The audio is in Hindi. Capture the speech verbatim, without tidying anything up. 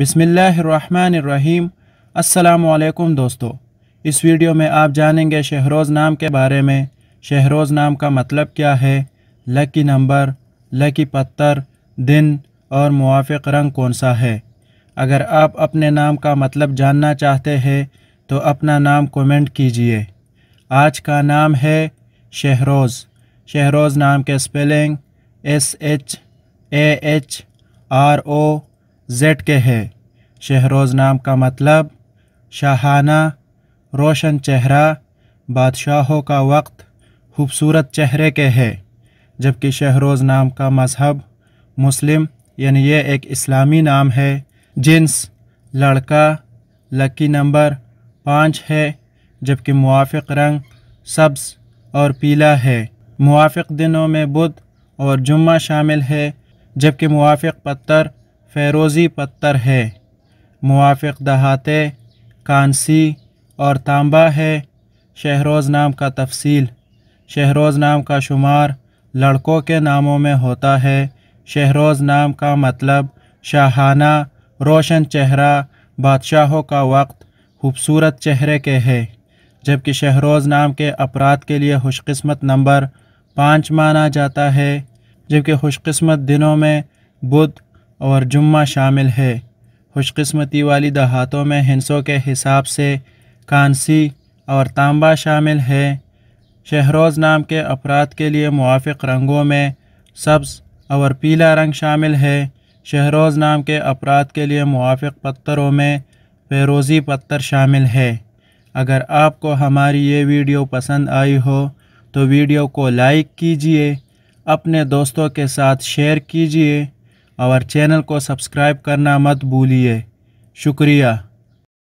बिस्मिल्लाहिर्रहमानिर्रहीम। अस्सलामुअलैकुम दोस्तों, इस वीडियो में आप जानेंगे शहरोज़ नाम के बारे में। शहरोज़ नाम का मतलब क्या है, लकी नंबर, लकी पत्थर, दिन और मुवाफिक रंग कौन सा है। अगर आप अपने नाम का मतलब जानना चाहते हैं तो अपना नाम कमेंट कीजिए। आज का नाम है शहरोज़। शहरोज़ नाम के spelling S H A H R O Z के है। शहरोज़ नाम का मतलब शाहाना, रोशन चेहरा, बादशाहों का वक्त, खूबसूरत चेहरे के है। जबकि शहरोज़ नाम का मजहब मुस्लिम, यानी ये एक इस्लामी नाम है। जिन्स लड़का, लकी नंबर पाँच है, जबकि मुवाफिक रंग सब्ज़ और पीला है। मुवाफिक दिनों में बुध और जुम्मा शामिल है, जबकि मुवाफिक पत्थर फ़ेरोज़ी पत्थर है। मुवाफिक दहाते कांसी और तांबा है। शहरोज़ नाम का तफसील। शहरोज़ नाम का शुमार लड़कों के नामों में होता है। शहरोज़ नाम का मतलब शाहाना, रोशन चेहरा, बादशाहों का वक्त, खूबसूरत चेहरे के है। जबकि शहरोज़ नाम के अपराध के लिए खुशकिस्मत नंबर पाँच माना जाता है, जबकि खुशकिस्मत दिनों में बुध और जुम्मा शामिल है। खुशकिस्मती वाली दहातों में हिंसों के हिसाब से कांसी और तांबा शामिल है। शहरोज़ नाम के अपराध के लिए मुवाफिक रंगों में सब्ज़ और पीला रंग शामिल है। शहरोज़ नाम के अपराध के लिए मुवाफिक पत्थरों में फ़ेरोज़ी पत्थर शामिल है। अगर आपको हमारी ये वीडियो पसंद आई हो तो वीडियो को लाइक कीजिए, अपने दोस्तों के साथ शेयर कीजिए और चैनल को सब्सक्राइब करना मत भूलिए। शुक्रिया।